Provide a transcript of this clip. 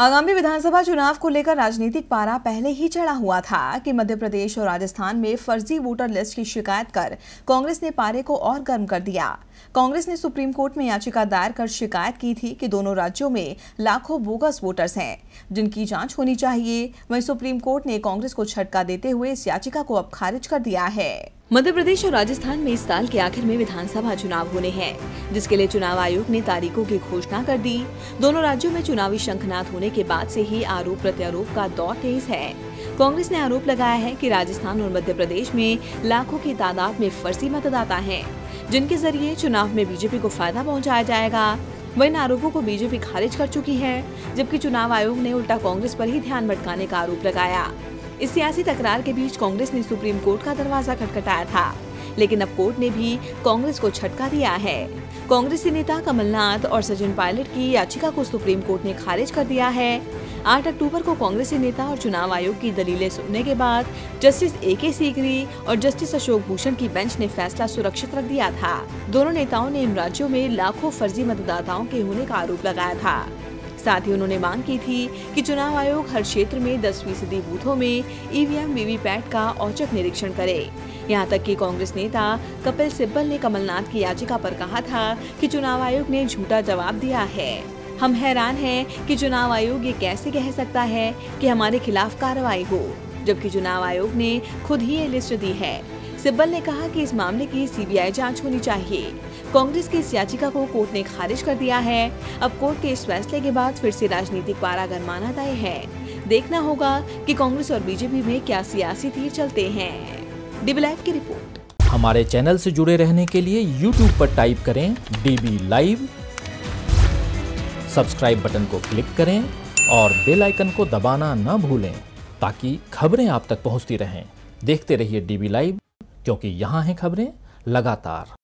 आगामी विधानसभा चुनाव को लेकर राजनीतिक पारा पहले ही चढ़ा हुआ था कि मध्य प्रदेश और राजस्थान में फर्जी वोटर लिस्ट की शिकायत कर कांग्रेस ने पारे को और गर्म कर दिया। कांग्रेस ने सुप्रीम कोर्ट में याचिका दायर कर शिकायत की थी कि दोनों राज्यों में लाखों बोगस वोटर्स हैं जिनकी जांच होनी चाहिए। वहीं सुप्रीम कोर्ट ने कांग्रेस को झटका देते हुए इस याचिका को अब खारिज कर दिया है। मध्य प्रदेश और राजस्थान में इस साल के आखिर में विधानसभा चुनाव होने हैं, जिसके लिए चुनाव आयोग ने तारीखों की घोषणा कर दी। दोनों राज्यों में चुनावी शंखनाद होने के बाद से ही आरोप प्रत्यारोप का दौर तेज है। कांग्रेस ने आरोप लगाया है कि राजस्थान और मध्य प्रदेश में लाखों की तादाद में फर्जी मतदाता हैं, जिनके जरिए चुनाव में बीजेपी को फायदा पहुँचाया जाएगा। वहीं आरोपों को बीजेपी खारिज कर चुकी है, जबकि चुनाव आयोग ने उल्टा कांग्रेस पर ही ध्यान भटकाने का आरोप लगाया। इस सियासी तकरार के बीच कांग्रेस ने सुप्रीम कोर्ट का दरवाजा खटखटाया था, लेकिन अब कोर्ट ने भी कांग्रेस को झटका दिया है। कांग्रेसी नेता कमल नाथ और सचिन पायलट की याचिका को सुप्रीम कोर्ट ने खारिज कर दिया है। 8 अक्टूबर को कांग्रेसी नेता और चुनाव आयोग की दलीलें सुनने के बाद जस्टिस AK सीकरी और जस्टिस अशोक भूषण की बेंच ने फैसला सुरक्षित रख दिया था। दोनों नेताओं ने इन राज्यों में लाखों फर्जी मतदाताओं के होने का आरोप लगाया था। साथ ही उन्होंने मांग की थी कि चुनाव आयोग हर क्षेत्र में 10% बूथों में EVM VVPAT का औचक निरीक्षण करे। यहां तक कि कांग्रेस नेता कपिल सिब्बल ने कमलनाथ की याचिका पर कहा था कि चुनाव आयोग ने झूठा जवाब दिया है। हम हैरान हैं कि चुनाव आयोग ये कैसे कह सकता है कि हमारे खिलाफ कार्रवाई हो, जबकि चुनाव आयोग ने खुद ही ये लिस्ट दी है। सिब्बल ने कहा कि इस मामले की CBI जांच होनी चाहिए। कांग्रेस की इस याचिका को कोर्ट ने खारिज कर दिया है। अब कोर्ट के इस फैसले के बाद फिर से राजनीतिक पारा गरमाना तय है। देखना होगा कि कांग्रेस और बीजेपी में क्या सियासी तीर चलते हैं। DB Live की रिपोर्ट। हमारे चैनल से जुड़े रहने के लिए YouTube पर टाइप करें DB Live, सब्सक्राइब बटन को क्लिक करें और बेल आइकन को दबाना न भूलें ताकि खबरें आप तक पहुँचती रहें। देखते रहिए DB Live, क्योंकि यहाँ हैं खबरें लगातार।